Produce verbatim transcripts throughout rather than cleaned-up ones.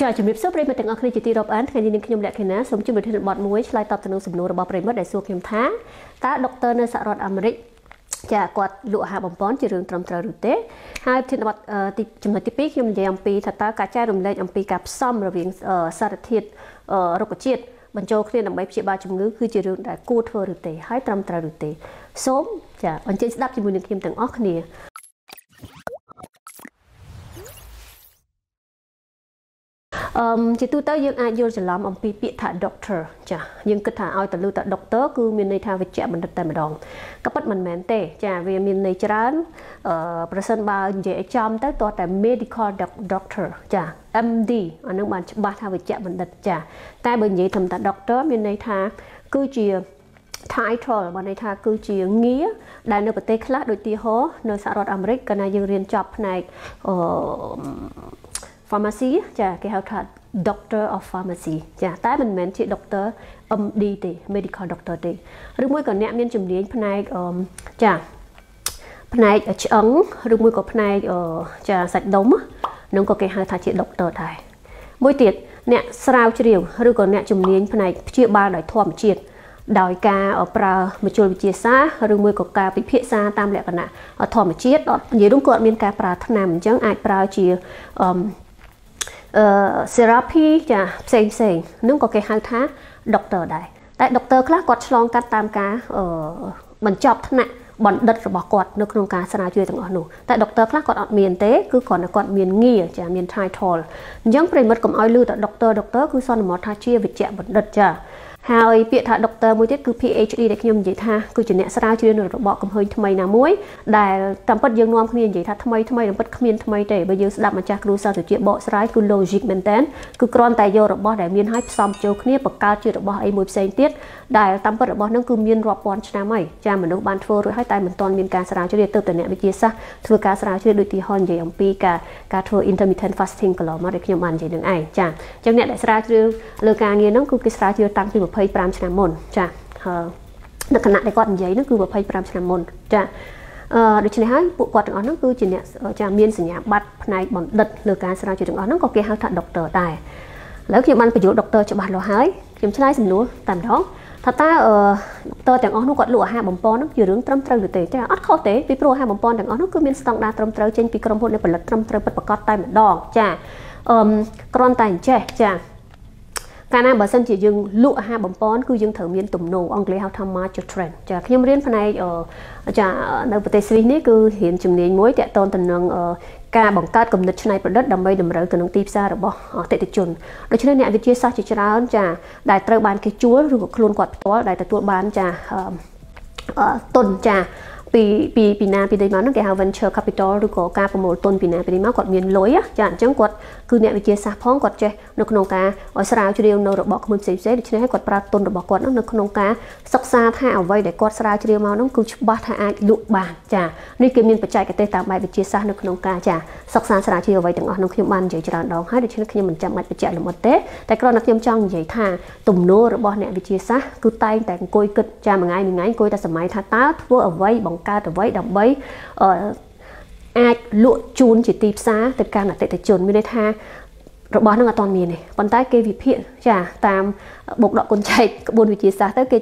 จะจมริบซปริมาณต่างอันนี้จะตีรบอันขณะนี้นิคมแหลกเห็นนะสมจมริบที่หนึ่งบอดมวยลายตอบตะนงสมโนระบอบปริมาณได้ส่วนเข้มท้าตาดรเนสารอเมริกจะกวาดลุหะบอมปอนจะเรื่องตรมตราดุเตะหายที่หนึ่งบอดจมริบที่ปีนิคมจะยำปีถ้าตากระจายรวมได้ยำปีกับซ่อมระเบียงสารทิศโรคจิตบรรจุเครื่องนำไปพิจารณาจมริบคือจะเรื่องได้กู้เทอร์ดุเตะหายตรมตราดุเตะสมจะอันเจสดับจมริบนิคมต่างอันนี้จิตตุเตอร์ยังอายุจะล้อมอมปีปีถ้าด็อกเตอร์จ้ะยังกระถาเอาแต่ลูกแต่ด็อกเตอร์คือมีในทางวิจัยมันแต่มาดองก็ปัดมันแม่นเตะจ้ะเวียนมีในจานประสานบาลเยจอมแต่ตัวแต่ medical doctor จ้ะ เอ็ม ดี อันนั้นมันบาทางวิจัยมันจ้ะแต่บางอย่างทำแต่ด็อกเตอร์มีในทางคือจีท้ายทอลวันในทางคือจีเงี้ยได้ในประเทศคลาดโดยตีฮอในสหรัฐอเมริกาในยังเรียนจบในpharmacy จ้ะก็เขาถัด doctor of pharmacy จ้ะแต่มันเหมือนที่ doctor เอ็ม ดี ตี medical doctor ตีหรือมวยก่อนเนี้ยมีจุดเด่นพนัยจ้ะพนัยจังหรือมวยก่อนพนัยจ้ะสัตว์ดมน้องก็แค่หาทางที่ doctor ได้มวยติดเนี้ยสาวเฉียวหรือก่อนเนี้ยจุดเด่นพนัยเชี่ยวบ้านได้ท่วมเฉียดดอยกาเอาปลามาโจมตีซาหรือมวยก่อกาไปเพี้ยซาตามแหล่งกันนะเอาท่วมเฉียดอย่างรุ่งก่อนมีการปลาถนำจังไอปลาเฉียวเซราพีจะเซ็งเซ็งนึกว่าแกหาท้าด็อกเตอร์ได้แต่ด็อกเตอร์คลาสกอดลองการตามการบรรจบท่านน่ะบรรดัดระบบกอดในโครงการสนาช่วยต่างๆหนูแต่ด็อกเตอร์คลาสกอดเมียนเต้คือก่อนกอดเมียนงี้จะเมียนไททอลยังเป็นมัดกับอ้อยลือแต่ด็อกเตอร์ด็อกเตอร์คือซอนหมอท่าเชี่ยวิจัยบรรดัดจะหายเปียท่าด็อกเตอร์มวยเด็ดคือ พี เอช ดี ได้ขยมยิ่งท่าคือจุดเนี้ยสนาช่วยในระบบกับเฮยทำไมนะมวยได้ตามปัจจัยนวมขมิ้นยิ่งท่าทำไมทำไมตามปัจจัยขมิ้นทำไมแต่ไปยืมสลับมาจากรู้สารจุดเจียบสลายคือ logic maintenance คือกรอนแต่โยระบบได้มีให้ซ้อมโจกเนี่ยประกาศจุดระบบไอ้มวยเซนติสได้ตามปัจจัยระบบนั่นคือมีรอบปอนชนะไม่จ้าเหมือนลูกบอลทัวร์หรือให้ตายเหมือนตอนมีการสนาช่วยเติมแต่เนี้ยไปยืมซะทัวร์การสนาช่วยโดยตีฮอนยิ่งปีการการทัวร์ intermittent fasting ก็หล่อมาได้ขยมอันยิ่งหนึ่งไอ้จ้าจังเนี้ยได้สนาช่วยเรื่องการเงินนั่นคือสนาช่วยตั้งที่ภัยปรามชนะมนจ้ะในขณะในกอดใหญ่นั่นคือภัยปรามชนะมนจ้ะโดยเฉพาะผู้กอดอ่อนนั่นคือจีเนี่ยจะมีสัญญาบัตรในบ่อนดัดหรือการสลายจุดอ่อนนั่นก็เกี่ยวกับด็อกเตอร์ได้แล้วเกี่ยวกับประโยชน์ด็อกเตอร์จะบาดเราหายเกี่ยวกับลายสมนุนตามท้องถ้าตาด็อกเตอร์แต่งอ่อนนั่นกอดหลัวห้าบ่มปอนนั่นอยู่เรื่องตรมตรึงหรือเตะแต่อัดเข้าเตะปีโปรห้าบ่มปอนแต่งอ่อนนั่นคือมีสตองดาตรมตรึงเช่นปีกรมพลในผลัดตรมตรึงปัดประกอบไตเหมือนดอกจ้ะกรอนไตเจ๊จ้ะการนั้นบางส่วนจะยังลุกหาบ่มป้อนคือยังเถิดมีนตุ่มโนอังกฤษเขาทำมาจุดเทรนด์จากยมเรียนภายในจากในประเทศสวีเดนคือเห็นจำเนียนมวยแต่ตอนตอนนั้นการบังคับกำหนดชนัยประดับดำไปดำเรือกันน้องตีซาหรือบ่เตะติดจนโดยเฉพาะเนี่ยวิทยาศาสตร์จะจะแล้วจากได้ตระบานเกจัวหรือโคลนกอดตัวได้แต่ตัวบานจากต้นจากปีปีปีนาปีใดมานั่นแกหา venture capital หรือก็การประมูลต้นปีนาปีใดมากกว่ามีลอยอ่ะจานจังกว่าคือเนี่ยวิจัยสาพ้องกว่าเจนขนมกาอสราจุเดียวในระบบขนมเสพเสพดิฉันให้กว่าปลาต้นระบบกว่านั่นในขนมกาศักษาท่าเอาไว้แต่กว่าสราจุเดียวมานั่นคือบ้าท่าลุบานจ้านี่คือมีปัจจัยกับเตะตามใบวิจัยสาในขนมกาจ้าศักษาสราจุเดียวไว้ต่างอ่อนน้องขยมบันใหญ่จานดองให้ดิฉันขยมมันจำมันไปแจกหรือมันเตะแต่กรอนนักยมจ้องใหญ่ท่าตุ่มโนระบบเนี่ยวิจัยสาคือไตแต่งโกยกึดจ้ามันไงมันไงโกยแต่สมัยท่าตาทั่วเอาไว้บังการแต่ไว้ดับไว้อาจลุจูนจิตตีบซาแต่การแต่แต่จนไม่ได้ท่าระบบนั่งตอนมีนี่ปันใต้เกวิเพียจ้าตามบกดอกคนใจบนวิจิตรซาแต่เก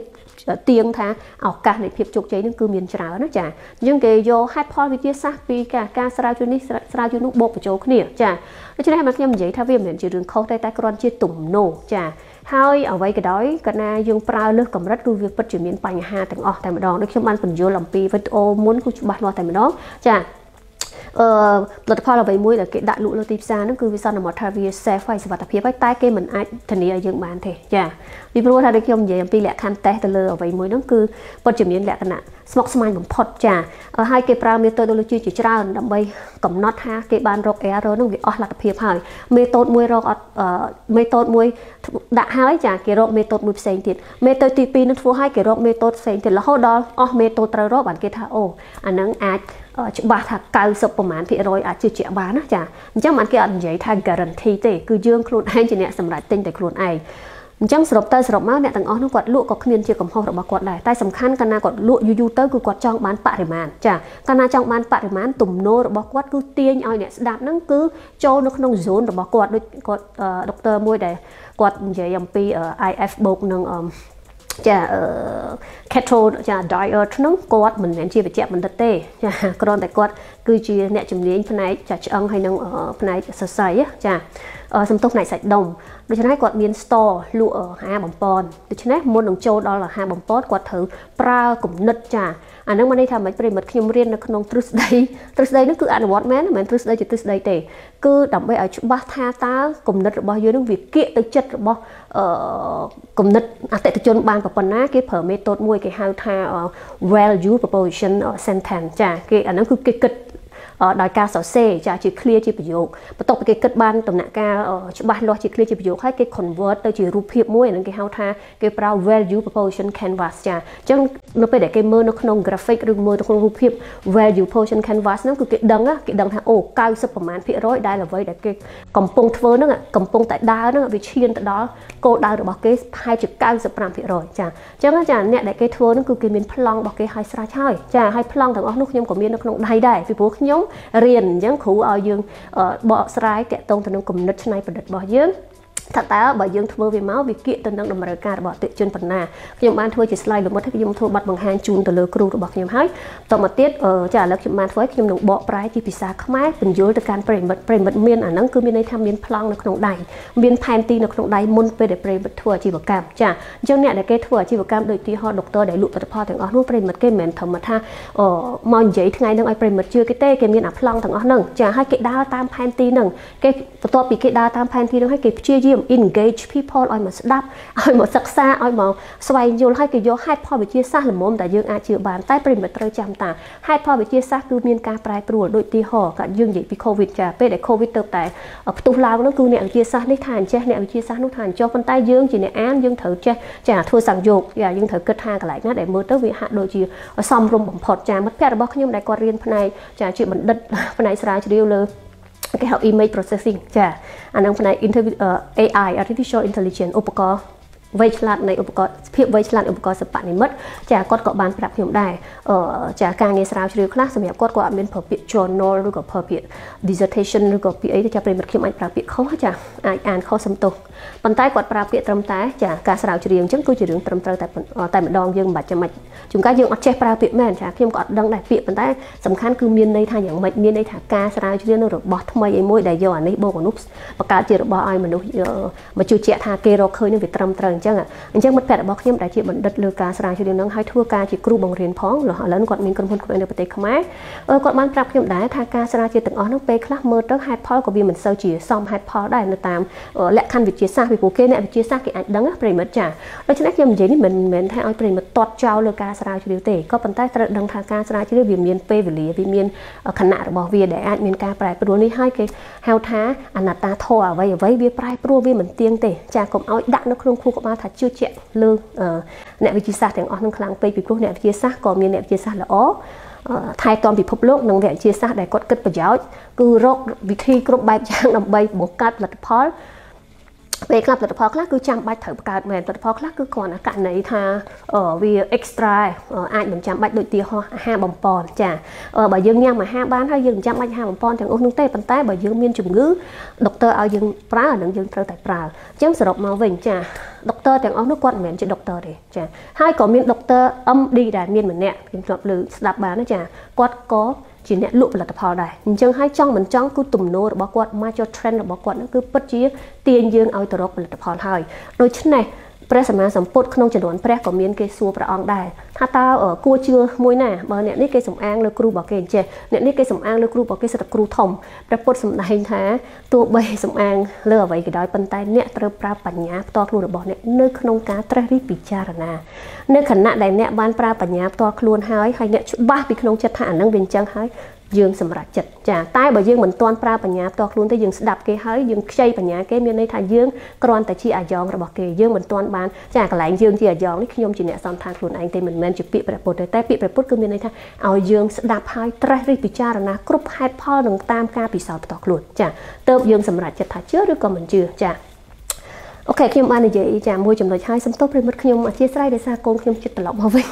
เตียงท่าออกการในเพียบจุกใจนั่นคือมีนชรานะจ้ายังเกโยให้พ่อวิจิตรซาปีกาการสลายจุนิสลายจุนุบกประโจกเนี่ยจ้าแล้วจะได้มาเยี่ยมใหญ่ถ้าเวียนเหมือนจีรึงเขาได้แต่กรอนจีตุ่มโนจ้าเฮ้ยเอาไว้ก็ได้กันนะยังปลาเลือกกับรัฐดูวิปัจจุบันปัญหาแต่งออกแต่มาดองด้วยเชื่อมันผลโยลำปีวัตโอม้วนคุณบัตรมาแต่มาดองจ้ะเอ่อหลังจากพอเราไปมวยแต่เกดดักลุเราตีซานั่นคือวิสานอมทาวีแซไฟสวัสดิ์เพียบไว้ใต้เกมันไอทันนี้ยังบานเถอะจ้ะวิปโรธาด้วยเชื่อมใหญ่ปีแหลกคันแต่แต่เลยเอาไปมวยนั่นคือปัจจุบันแหลกขนาดสมองสมานผมพอดจ้ะให้เกปราเมโตโดโลจีจิตราดับใบกับน็อตฮะเกบานโรคแอร์โรนั่นวิออสหลักเพียบหายเมโตมวยโรคเอ่อเมโตมวยđã hái trả cái rộ mê tột mười sen tiền mê tơi tì pin nó phù hai cái rộ mê tột sen tiền là hậu đó o mê tột trời rộ bản kia thà ô anh nắng ai bà thà cao sập của mán thì rồi ai chưa chịu bán á trả chắc mán kia anh giấy thà garanti tệ cứ dương khuôn ai chỉ nè sầm lại tên tại khuôn ai จังสบตสบมากเนี่ยต่างอ๋อน้องกดลวกกดเนียนเจียกับหอบกดได้แต่สำคัญการนากดลวกยูยูเตอร์คือกดจองบ้านปะริมันจ้ะการนาจองบ้านปะริมันตุ่มโนรบกดกูเตียนเอาเนี่ยดาบนั่งคือโจนขนมโจนรบกดด้วยกดด็อกเตอร์มวยได้กดเจียยังปีไอเอฟบกนึงจะแคทโธจะไดเอทน้องกอดเหมือนอย่างที่ไปเจ็บมันตัดเตะจะกรอนแต่กอดคือจีเนี่ยจุ่มเลี้ยงภายในจะเชื่องให้น้องภายในใสๆจะสมทบในใส่ดมโดยเฉพาะกอดเมียนสตอลู่หาบ่มปอนโดยเฉพาะมดของโจดอลหาบ่มปอนกอดถือปลากลุ่มนึดจะอันนั้นมันได้ทำให้ประเด็นมันขยมเรียนน้องทริสได้ทริสได้นั่นคืออันวอตแมนเหมือนทริสได้จะทริสได้เตะคือดับไปเอาชุบบ้าทาตากลุ่มนึดบ่อยน้องวิเกะตึกจัดบ่กลุ่มนึดแต่ตึกจนบางกับปนนะเกี่ยวเผยไม่ต้นมวยเกี่ยวหาทา value proposition sentence จ้ะเกี่ยวอันนั้นคือเกี่ยวดอยกาสอเซจะจีเคลียร์จีประโยคประตบไปเกิดบ้านตำหนักกาชุบบ้านรอจีเคลียร์จีประโยคให้เกิดคอนเวิร์ตตัวจีรูปเพียบมวยนั่นเกี่ยวท่าเกี่ยวเปล่า value proposition canvas จ้ะจังเราไปเด็กเกมเมอร์นักนองกราฟิกหรือเมอร์นักนองรูปเพียบ value proposition canvas นั่นคือเกิดดังอ่ะเกิดดังท่าโอ้เก้าสิบประมาณเพียร้อยได้ละไว้เด็กเกิดกำปองเทอร์นั่นอ่ะกำปองแต่ดาวนั่นอ่ะวิเชียนแต่ดาวโกดาวหรือบอกเกิดไฮจุดเก้าสิบประมาณเพียร้อยจ้ะจังอาจารย์เนี่ยเด็กเกิดเทอร์นั่นคือเกิดเป็นพลังบอกเกิดไฮสระใช่จ้ะไฮพลังแต่อ๋อนุกยมกับเมียนักนองได้ได้ฟิบุกยมเรียนยังขู่เอายังบ่สลายแกะตรงถนนกลุ่มนัดชนัยประดับบ่ยังถ้าแต่บ่ยังทเวอร์วิม้าวิกิตันดังดำเนินการบ่ติจนปัญหาขยมบ้านทวยจิตสลายหลุมวัดขยมทวบัดบางแห่งจูนตะเลือกรูบอกขยมให้ต่อมาเตี้ยจ่าแล้วขยมบ้านทวยขยมหนุ่มบ่ปลายจีพิสาขมาเป็นยุทธการเปรย์บัดเปรย์บัดเมียนอันนั้นคือมีในทำเมียนพลังในขนมใดเมียนแพนตีในขนมใดมุนไปเด็ดเปรย์บัดทัวจีบกามจ่าเจ้าเนี่ยได้แก่ทัวจีบกามโดยที่ฮอดด็อกเตอร์ได้ลุปตะพอถึงอ๋อนู่นเปรย์บัดแก่เหม็นธรรมท่ามอนใหญ่ทั้งไงนั่งไอเปรย์บัดเชื่อแก่เต้แก่เมียนอับพลังถึงอ๋อหนึ่งจ่าให้แก่ดาตามแพนตีหนึ่งแก่ตัวปีแก่ดาตามแพนตีหนึ่งให้แก่เชื่อยิ่มengage people เอามาดับเอามาศึกษาเอามาสวายโยนให้กิโยให้พ่อไปเชี่ยซาหรือมมแต่ยื่นอาเชียบานใต้ปริมาตรจำตาให้พ่อไปเชี่ยซาคือมีการปลายปลวดโดยตีห่อกับยื่นใหญ่ปีโควิดจะเป็นแต่โควิดเติบแต่ประตูลาวนั่นคือเนี่ยเชี่ยซาได้ทานใช่เนี่ยเชี่ยซานุทานโจคนใต้ยื่นจีเนี่ยแอนยื่นเถิดใช่จะทัวสังโยกอย่ายื่นเถิดกระทากระไหลน่าแต่เมื่อเติบวิหารโดยจีซอมรวมผอดจะมัดแพร่ระบาดขยมได้ก่อเรียนภายในจะจีมันดัดภายในสลายเดียวเลยก็เอา image processing จ้ะอันนั้นภายใน เอ ไอ artificial intelligence อุปกรณ์ไวชลัดในอุปกรณ์เพียบไวชลัดอุปกรณ์สปาในมัดจะกดเกาะบานปรับยมได้จะการเงยสาวเฉลี่ยคลาสสมัยกดเกาะเป็นเผยเปีย journal หรือกับเผยเปีย dissertation หรือกับเปียที่จะเป็นมัดเข้มไอปรับเปียเขาจะอ่านเขาสมตุกปันใต้กดปรับเปียตรมใต้จะการสาวเฉลี่ยจังกูจะเรื่องตรมใต้แต่แต่เหมือนดองยังบัดจะมัดจุ่มก็ยังอัดแช่ปรับเปียแม่นจะเข้มกดดังได้เปียปันใต้สำคัญคือมีในทางอย่างมัดมีในทางการสาวเฉลี่ยนรบบอททำไมไอ้มวยได้ย้อนในโบกนุ๊กประกาศเจริญบอไอมันดูมาจูเจียทาเกโรเคยในเวทตรมตรงจังอ่ะจังมัดแปดบอกยิ่งได้ที่มันดัดเลือกการสลายเฉลี่ยน้องให้ทั่วการที่ครูบังเรียนพ้องหล่อแล้วกอดมีกระพุ้นกอดในปฏิคมาเออกอดมันปรับยิ่งได้ทางการสลายเฉลี่ยต่างอ๋อน้องเป๊กละเมื่อต้องให้พ่อก็บีเหมือนเซาจีซ้อมให้พ่อได้ในตามและคันวิจิตรซากวิปุเกเนี่ยวิจิตรซากกี่อันดังอ่ะปริมัดจ่าโดยฉะนั้นยิ่งใหญ่นี่เหมือนเหมือนให้เอาปริมัดตอดเจ้าเลือกการสลายเฉลี่ยเตะก็ปันใต้ตระดังทางการสลายเฉลี่ยวิเมียนเปวิลีวิเมียนขนาดบอกเวียได้อันมีการปลายปลวนี่ให้เกี่ยวเฮาท้าอนาตาทอไว้ไว้เวียปลายปลวเวียเหมือนเตียงเตะจ่าก็เอาดักนักครูครูก็มาถัดชื่อเจี๊ยเรื่องเนี่ยวิจิตรแต่งออกนั่งคลังไปปีกพวกเนี่ยวิจิตรก็มีเนี่ยวิจิตรละอ๋อไทยตอนปีพบโลกนั่งเนี่ยวิจิตรได้กดกึศประโยชน์คือโรควิธีกรบใบจางนำใบบวกกับหลักพอลไปกลับหลักพอลคลาคือจำใบเถิดประกาศแหวนหลักพอลคลาคือก่อนอากาศในทางวีเอ็กซ์ตร้าอ่านเหมือนจำใบโดยตีห่อห้าบอมปอนจ้ะบ่ยังยังมาห้าบ้านถ้ายังจำใบห้าบอมปอนแต่องค์นุ่งเต้ปันใต้บ่ยังมีจุ่มยื้อดรเอายังปลาหนังยังเท่าแต่ปลาจังสรุปมาเวงจ้ะด็อกเตอร์แต่งเอาเนื้อก้อนเหมือนจะด็อกเตอร์เลยจ้ะให้ก่อนมีด็อกเตอร์อ้ำดีได้มีเหมือนเนี่ยเป็นแบบหรือสลับบ้านนะจ้ะก้อนก็จีเนี่ยลุกเป็นหลักพอได้จังให้จ้องเหมือนจ้องกูตุ่มโนหรือบอกก้อนมาจอเทรนหรือบอกก้อนนั่นคือปัจจัยเตียนยืนเอาตัวรบเป็นหลักพอได้โดยเช่นนี้พระสมณะสมโพธิขนมจนวนพระก็มีนเกสัวพระองค์ได้ถ้าตาเออกู้เชื่อมวยหน้าบ่เนี่ยนี่เกสมแองเลือกครูบอกเกณฑ์เจเนี่ยนี่เกสมแองเลือกครูบอกเกศตะครูทอมพระพุทธสมัยท้าตัวใบสมแองเลือกไว้ก็ได้ปันไตเนี่ยเติมปลาปัญญาตัวครูบอกเนี่ยเนื้อขนมการตรีปิจารณาเนื้อขณะใดเนี่ยบ้านปลาปัญญาตัวครูหายให้เนี่ยบ้าปีขนมจัดท่านั่งเวียนจังหายยืงสำหรับจัดจ่าใต้บ่ยืงเหมือนตอนปลาปัญญาตอกลุ้นแต่ยืงสดับเกยเฮ้ยยืงใช้ปัญญาเกยมีในทางยืงกรอนแต่ชีอายองระบอกเกยยืงเหมือนตอนบานจ่ากระไหลยืงชีอายองนี่ขยมจีเนี่ยซ้อนทางลุ้นเองแต่เหมือนเหมือนจุดปีประปุตแต่ปีประปุตก็มีในทางเอายืงสดับหายตรายพิจารณากรุบหายพ่อหนึ่งตามการปีสาวตอกลุ้นจ่าเติบยืงสำหรับจัดถ่ายเชื่อหรือก็เหมือนเชื่อจ่า โอเคขยมอันนี้เจ้ามวยจำนวนใช้สมทบเป็นมัดขยมอาชีพไร่ได้ซาโกงขยมจุดตลกมาวิ่ง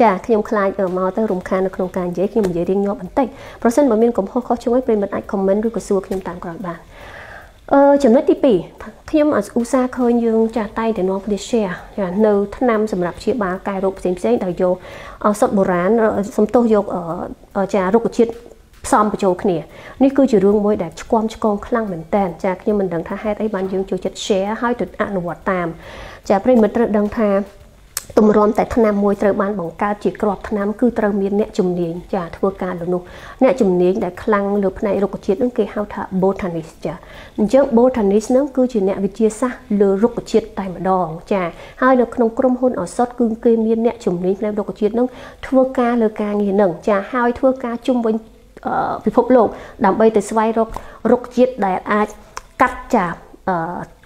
จ้าขยมคลายเอ่อมาเตอร์รุมคานในโครงการเยอะขยมเยอะเรียงยอดอันเต็งเพราะฉะนั้นบางมินกลุ่มพ่อเขาช่วยเป็นมัดไอคอมเมนต์ด้วยกระทรวงขยมต่างกรอบบ้านเออจำนวนที่ปีขยมอาอุตสาห์เคยยืมจากไต้แต่น้องได้แชร์จ้าเนื้อท่านำสำหรับเชียร์บาไก่รุกเสียงเสียงแต่โยเอาสดโบราณสมทบโยเอ่อจ้ารุกชิดซ้อมประโจกเนี่ยนี่คือจุดเรื่องมวยแดดความชกองคลั่งเหมือนแต่จากที่มันดังท่าให้ไอ้บ้านยังจุดจัดแชร์ให้จุดอ่านวัดตามจากประเด็นดังท่าตุ่มรวมแต่ทนามวยเตอร์บ้านของกาจิตกรอบทนามคือเตอร์มีเนี่ยจุ่มเนียงจากทัวการหลนุเนี่ยจุ่มเนียงแต่คลั่งหรือภายในโลกจิตนั่นคือฮาวท่าโบทานิสจากเจ้าโบทานิสนั่นคือจุดเนี่ยวิทยาศาสตร์หรือโลกจิตไต่มาดองจากให้เราขนมกลมหุ่นออสกึ่งเกมีเนี่ยจุ่มเนียงแล้วโลกจิตนั่นทัวการหรือการเห็นหนึ่งจากให้ทัวการจุ่มบนพิภพโลกดำไปแต่สวายรกรกจิตแดดอากัดจาก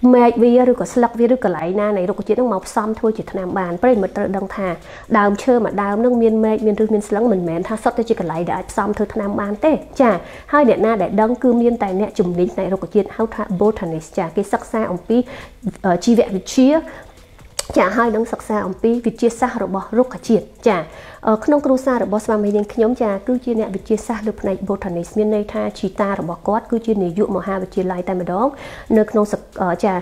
เมฆวิหรือกับสลักวิหรือกับไหลหน้าในรกจิตต้องมาซ้อมทั่วจิตธนาบานประเด็นมันดังท่าดาวเชื่อมาดาวนั่งเมียนเมฆเมียนรึเมียนสลักเหมือนแมนท่าซับแต่จิตกับไหลแดดซ้อมทั่วธนาบานเต้จ้าให้เด็ดหน้าแดดดังคือเมียนแต่เนี่ยจุ่มลิ้นในรกจิตเฮาท่าโบทานิสจากกิซักซ่าองปีชีววิทยาจะให้นักศึกษาองปีวิทยาศาสตร์ระบบโรคจิตจะขนมกรุซาระบบสมามิเนขยมจะกู้จีเนี่ยวิทยาศาสตร์หรือในโบทานิสมีในท่าชีตาระบบกอดกู้จีเนี่ยยุมหาวิทยาลัยแต่มาดองในขนมจะ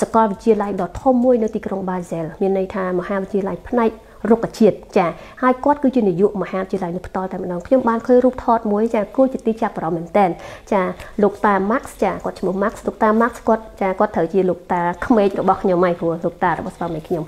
สกอวิทยาลัยดอททอมมวยในติกรงบาเซลมีในท่ามหาวิทยาลัยในโรคจิตจะให้กอดกู้จีเนี่ยยุมหาวิทยาลัยในต่อแต่มาดองขยมบ้านเคยรูปทอดมวยจะกู้จิตติจับเราเหมือนแต่จะลูกตามาร์กจะกอดชมมาร์กลูกตามาร์กกอดจะกอดเถอจีลูกตาเขมรระบบขยมไม่ผัวลูกตาระบบสมามิขยม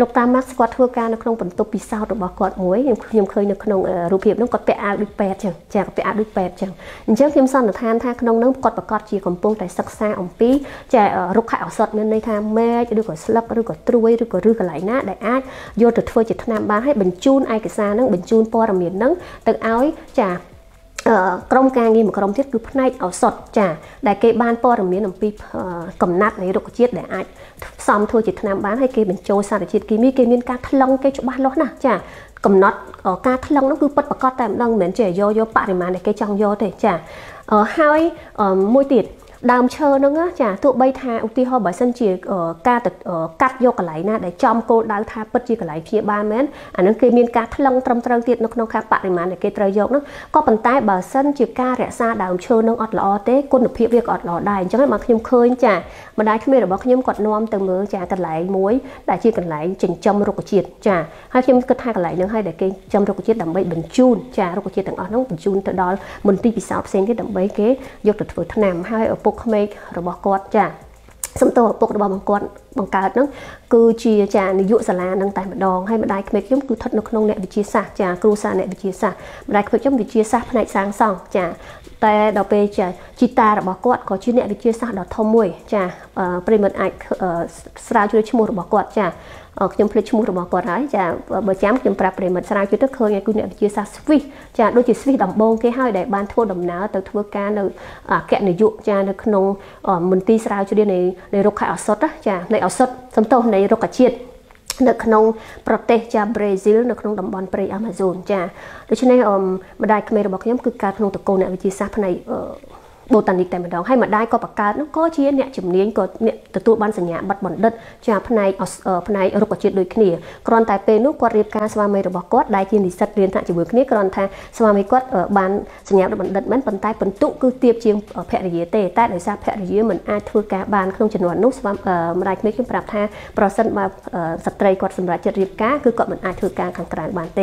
ลูกตามาร์กกอดทั่วการในขนมผลตุปีซาวระบบกอดมวยยังเคยนึกขนมรูปเพียบน้องกอดเปะอาดุแปดจังจากเปะอาดุแปดจังเจ้าเทียมซ่อนหน้าทานท่าขนมน้องกอดประกอบจีของปงแต่ซักซาองปีจะรุกข่าวสดนั่นในทางแม่จะดูกับสลับดูกับตรวยดูกับรื้อกับไหลหน้าได้อาดโยนตัวจิตธนาบ้านให้บรรจุนไอเกษานั่งบรรจุนปอระเมียนนั่งตึกเอาจากกรมการเงินกรมที่คือพนักเอาสดจากได้เก็บบ้านปอระเมียนองปีกำนัดในรูปจิตได้อาดซ้อมทัวจิตธนาบ้านให้เก็บเป็นโจซาจิตกิมีเก็บเป็นการทะลองเก็บจุบ้านล้อนะจากกำนัดการทดลองนั่นคือปฏิบัติการแต่ดังเหมือนเจยโยโยปฏิมาในเกจังโยเถอะจ้ะให้มวยติดดามเชอร์นั่งจ้ะตัวใบทาอุติหอบสันจีการตัดกัดโยกไหลนะได้จอมโกดาวทาปัจจิกไหลเพียบานแม้นอันนั้นคือมีการทดลองตรมตรังติดนกนกคาปฏิมาในเกตรโยนั่นก็ปันใต้บาสันจีการแร่ซาดามเชอร์นั่งอดหล่อเต้ก้นหนุบเพียบเรียกอดหล่อได้จังให้มาขยมเคยจ้ะมาได้ขยมเราบอกขยมกอดน้อมเติมมือจ้ะกันไหลมวยได้จีกันไหลจิงจำรกจิตจ้ะให้ขยมกระทากันไหลนั่งให้ได้เกจำรกจิตดับใบบรรจุนจ้ะรกจิตต่างอ่อนนั่งบรรจุนแต่ดอลมันตีปีศาจเซนที่ดับใบเกยกตัดฝืนทนามให้อเมระบบกอดจ้ะสมตัวปกระบบบังกอดบังการนั่งคือเชียจ้ะในยุสลานั่งแต่มาดองให้มาได้เมฆย่อมคือทัดนกนงเนี่ยวิจิศาจ้ะครูศาเนี่ยวิจิศามาได้เมฆย่อมวิจิศาภายในสางสองจ้ะแต่ดอกเปย์จ้ะจิตาระบบกอดขอชื่อเนี่ยวิจิศาดอกทอมมวยจ้ะปริมาณไอสราจุลชมูระบบกอดจ้ะขยมพลิชมูระบบกอดร้ายจ้ะเบอร์แจมขยมปราบปริมาณสราจุลเคยไงคือเนี่ยวิจิศาสวิจ้ะโดยจิตสวิดำบงแค่ให้ได้บานทั่วดำหนาแต่ทั่วการเราแกะในยุจ้ะในขนมมันตีสราจุลในในรกข่าวสดจ้ะในเอาสดสมโตในรกจิตในขนมประเทศจ้าเบรซิลในขนมดำบอลเปรียอามาโซนจ้าโดยเฉพาะมาได้เมรบอกย้ำคือการขนมตะโกนในวิธีซักภายในโบตันดิแต่มาดองให้มาได้ก็ประกาศน้องก็เชียเนี่ยจุ่มเลี้ยงก็เนี่ยตัวตัวบ้านสัญญาบัดบอลดัดจ้าภายในภายในรกจิตโดยขี้กรอนแต่เป็นนุกวารีการสวามีระบบกอดได้ที่นิสัตเรียนทางจิตวิทยากรอนแทนสวามีกอดบ้านสัญญาบัดบอลดัดมันปันใต้ปันตุคือเตียบเชียงแพร่เยเตใต้ในซาแพร่เยเหมือนอาทัวกาบ้านขนมจันทร์นุสวามมาได้ไม่ขึ้นปรับท่าปราศมาสตรีกอดสำหรับจิตวิทยาคือเกาะเหมือนอาทัวกาขังกลางบ้านเต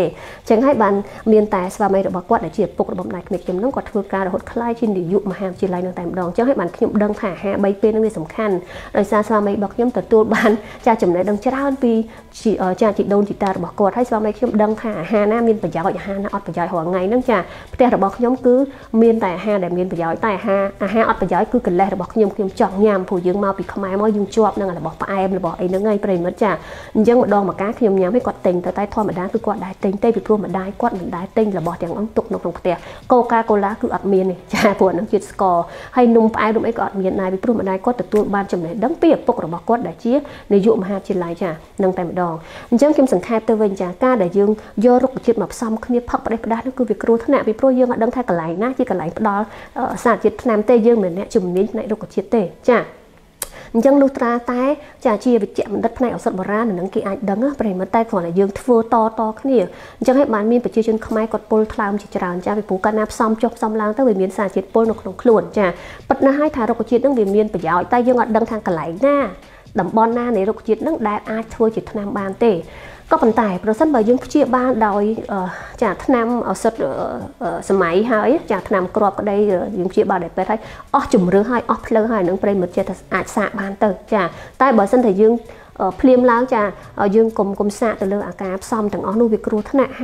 จึงให้บ้านเมียนแต่สวามีระบบกอดได้เฉียบปกระบบไหลเมฆจมน้องกอดทัวกาหดคล้ายชินดิยุมหาจีไรนั่งแต่ดองเจ้าให้บันขยมดังผ่าฮะใบเป็นนั่นเลยสำคัญโดยซาสวามัยบอกขยมตัดตัวบันจะจำเลยดังเจ้าอันปีจีเออจะจีโดนจีตาบอกกอดให้สวามัยขยมดังผ่าฮะน้ามีนปัญญาอย่างฮะน้าอดปัญญาหัวไงนั่งจะแต่ระบอกขยมคือมีนแต่ฮะแต่มีนปัญญาแต่ฮะฮะอดปัญญาคือกันแรกระบอกขยมขยมจ่องยามผู้ยืงมาปีขมายมายืงจวบนั่งระบอกปลาไอ้ระบอกไอ้นั่งไงประเด็นมันจะยังดองมาก้าขยมยามให้กอดเต็งแต่ใต้ท่อมาได้คือกอดได้เต็งเต้ผิดพวกมาได้กอดมันได้เต็งระบอกอย่างอังตุกนกลงเตะโกกาโกลาคืออัดมีนจ้าปวดน้ำจิตให้นุ่มไปดูไอ้กอดเมียนนายไปปลุกมันนายก็ตัดตัวบ้านจำเลยดังเปียกปกระบอกกอดได้เชี่ยในยุคมหาจิลัยจ้ะนั่งแต่ดองเจ้าเข้มสังเกตตัวเองจ้ะก้าได้ยืงโยรุกจิตแบบซ้ำขึ้นพักไปได้ประดานั่นคือวิกรูทนาไปปลุกยืงดังแทกไหลหน้าที่กระไหลดอศาสตร์จิตนามเตยยืงเหมือนเนี่ยจุ่มนิ้นในรุกจิตเตจ้ะ ยังลูกตาตายจะเชียไปเจ็บมันดัดในอสบราหนังกีไอดังอ่ะประเดี๋ยวมันตายก่อนเลยยังทัวร์ต่อต่อขึ้นอยู่ยังให้บ้านมีไปเชี่ยวชนขมายกดปูทลามจิตรานจะไปปูกระนับซ้ำจบซ้ำล้างตั้งเวียนเมียนสาจิตปูนของขลุ่นจะปัดหน้าให้ทารกจิตตั้งเวียนเมียนไปยาวตายยังอดดังทางกระไหลหน้าดับบอลหน้าในรกจิตตั้งได้อาทัวจิตนามบานเตะก็ปัญไต่ประสบมายังเชี่ยบ้านดอยจากนำเอาสดสมัยหายจากนำกรอบก็ได้ยังเชี่ยบ้านได้ไปได้ออกจุ่มเรือให้ออกเรือให้หนังประเดี๋ยวมันจะอาจสะบานเตะจากใต้บ่อสันแต่ยังเพลียมล้างจากยืงกลมกลมสะแต่เลือกอากาศซ้อมถึงอ้อนูวิกรูทนาไฮ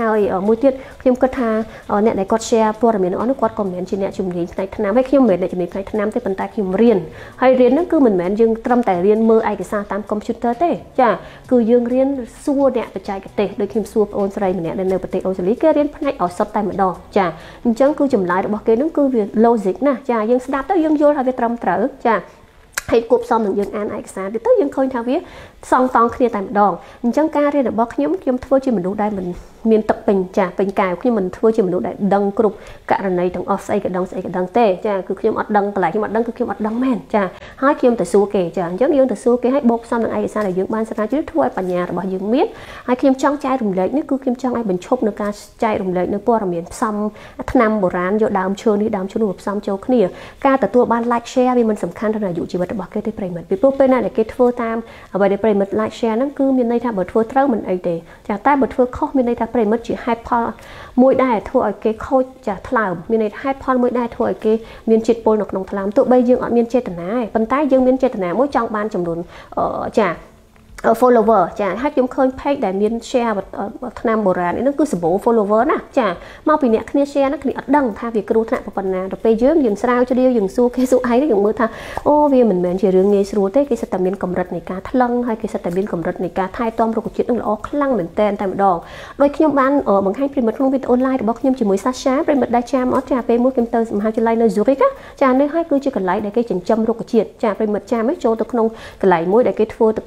มูติดเพลียมกระทาเนี่ยในกอดแชร์พวกเราเหมือนอ้อนูกอดกลมเหมือนชินเนี่ยจุ่มยิงในทนามให้ขี้เหม็นในจุ่มยิงในทนามเต้ปันตาขี้เรียนให้เรียนนั่นคือเหมือนเหมือนยืงตรำแต่เรียนมือไอเกษาตามคอมพิวเตอร์เต้จ้ะคือยืงเรียนซัวเนี่ยปัจจัยกับเตะโดยขี้ซัวโอนสไลเหมือนเนี่ยในเนื้อปฏิโอสลิกเรียนภายในออกซับไตเหมือนดอกจ้ะจังคือจุ่มลายบอกเกนั่นคือโลจิกนะจ้ะยืงสดับแล้วยืงโยนให้ตรำเต๋อจ้ะให้กลุ่มซ้อมถึงยังอ่านเอกสารหรือต้องยังเคยทำวิซองตองเคลียร์แต่ดองจังการเรียนบอกย้อมย้อมทั่วจีมันดูได้มันมีนตบเป็นจ่าเป็นกายคือมันทั่วจีมันดูได้ดังกรุบกระในทั้งออฟไซกับดังไซกับดังเต้จ่าคือคือมันดังหลายคือมันดังคือคือมันดังแม่นจ่าให้คือมันแต่สู้เก๋จ่าย้อมย้อมแต่สู้เก๋ให้บอกซ้อมถึงเอกสารหรือยังบ้านสถานที่ทั่วปัญญาบอกยังมีให้คือมันจ้องใจรุมเล็กนี่คือคือมันจ้องไอ้บรรชกในการใจรุมเล็กในพวกเราเหมือนซ้ำถนนโบราณโยดามเชิญนี่ดามเชิญรูปซ้ำโจกนี่การแต่ตัวบ้านไลค์แชร์มันสำคัญขนาดอยู่ชีวิตบอกเกได้เปรียบเหมือนปีปุ๊บเป็นอะไรเกทัวตามเอาไปได้เปรียบเหมือนไลค์แชร์นั่นคือมีในท่าบททัวเท่ามันไอเดจากใต้บททัวข้อมีในท่าเปรียบเหมือนจีไฮพอลมวยได้ทัวไอเกข้อจากทลายมีในไฮพอลมวยได้ทัวไอเกมีจิตโปรนกนองทลามตัวใบยังอ่อนมีเจตนาปันใต้ยังมีเจตนามวยจังบานจำนวนจากfollower จ้ะให้ยมเคยเพจแต่มีแชร์แบบทนามโบราณนั่นคือสมบู follower นะจ้ะมาปีเนี้ยคือแชร์นั่นคืออัดดังท่าวิกรูทนะปัญญาเราไปเยอะอย่างสาวจะเดียวอย่างสู้แค่สู้ไอ้ได้อย่างมือท่าโอ้วีเหมือนเหมือนเชื่อเรื่องเงี้ยสู้ได้กิสตามินกำรัดในการทะลังให้กิสตามินกำรัดในการทายตอมโรคจิตต้องออกคลั่งเหมือนแตนแต่ดอกโดยขยมบ้านเออบางให้เป็นมัดลงเป็นออนไลน์บอกขยมจีมวยซาช้าเป็นมัดได้แชร์มอสจ้ะเป็นมือเกมเตอร์มหาวิทยาลัยในยูริกะจ้ะในให้คือจะกันไหลได้กิจจำโรคจิตจ้ะเป็นมัดจ้ะไม่โจตะขนงกันไหลมวยได้กิทัวตะ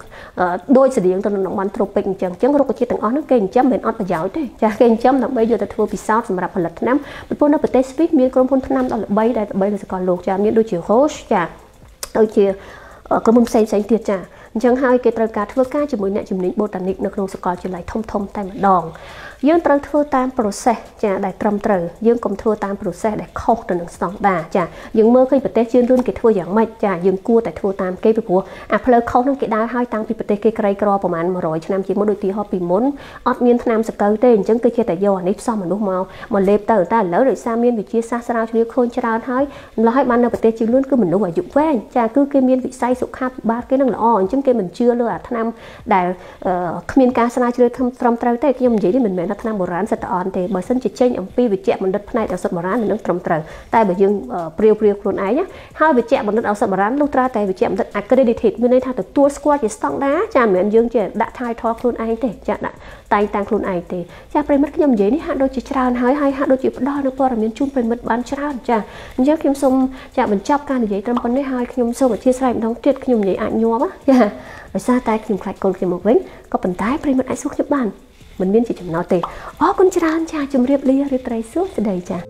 โดยเสด็จตอนนั้นมันตรวจเป็นจังจังรกจิตต่างอ้อนั่งเก่งจ้ำเหมือนอ้อประหยัดเลยจ้าเก่งจ้ำต่างใบเดือดทั่วพิซซ่าสำหรับผลิตน้ำเป็นพวกนักปฏิสิทธิ์มีกรมพลน้ำต่างใบได้ใบเลยสกอร์โลกจ้ามีดูเฉียวโค้ชจ้าดูเฉียวกรมเซนเซนเตียจ้าจังให้เกิดตระการทั่วการจมูกเนี่ยจมูกโบตันิกนักลงสกอร์จะไหลท่อมท่อมแต่ดองยื่นตรทั่วตามโปรเซสจะได้ตรมตรยื่นกลมทั่วตามโปรเซสได้ครบตัวหนึ่งสองบาทจะยื่นเมื่อเคยปฏิเสธรุ่นเกิดทั่วอย่างไม่จะยื่นกู้แต่ทั่วตามเกี่ยวกับหัวอ่ะเพลิดเขาต้องเกิดได้ให้ตังปีปฏิเสธไกลกรอประมาณร้อยชั่นน้ำจีมโดยตีหอบปีม้วนออดเมียนนามสเกลเต้นจังเกี่ยวแต่ย่อนิดซ้อมมันดูมองมันเล็บเต่าแต่แล้วเลยซาเมียนวิจิซาสราชนิดคนชราท้ายเราให้บ้านเราปฏิเสธรุ่นก็เหมือนดูว่าอยู่แว่นจะคือเกี่ยเมียนวิไซสุขภาพบ้านเกี่ยนั่งหล่อจังเกี่ยเหมือนเชื่อเลยอ่ะท่านำได้เมียนการสราชนิดตรมตรเต้เกี่ยมยี่ที่เหมือนนักทำโบราณสตออนแต่บางส่วนจิตใจอย่างปีวิจัยมันดัดพนัยเอาสตโบราณมันนั่งตรมตรึงแต่บางยังเปรี้ยวเปรี้ยวคนไอ้เนี่ยห้าวิจัยมันนั่งเอาสตโบราณลูกตราแต่วิจัยมันนั่งอักกระเดิดถิ่นมันในทางตัวสควอตจะต้องได้จะเหมือนยังจะดัดทายทอคนไอ้แต่จะดัดไต่ต่างคนไอ้แต่จะเป็นมัดยำเย็นนี่ฮะโดยจิตราหายหายฮะโดยจิตดอนักปอระเมียนชุ่มเป็นมัดบ้านชราจะยังคิมซุ่มจะมันจับการใหญ่ตรมคนได้หายคิมซุ่มแบบที่ใส่น้องเจ็ดคิมใหญ่อ่านยัวปะอย่าไปซาตายคิมใครคนคิมบอกเว้นก็เป็นตายเป็นมัดไอ้สุขยบานมันเมียนจิตจำนอเตะอ๋อคุณชราญจ้าจำเรียบเรียบไตรเสื้อเสด็จจ้า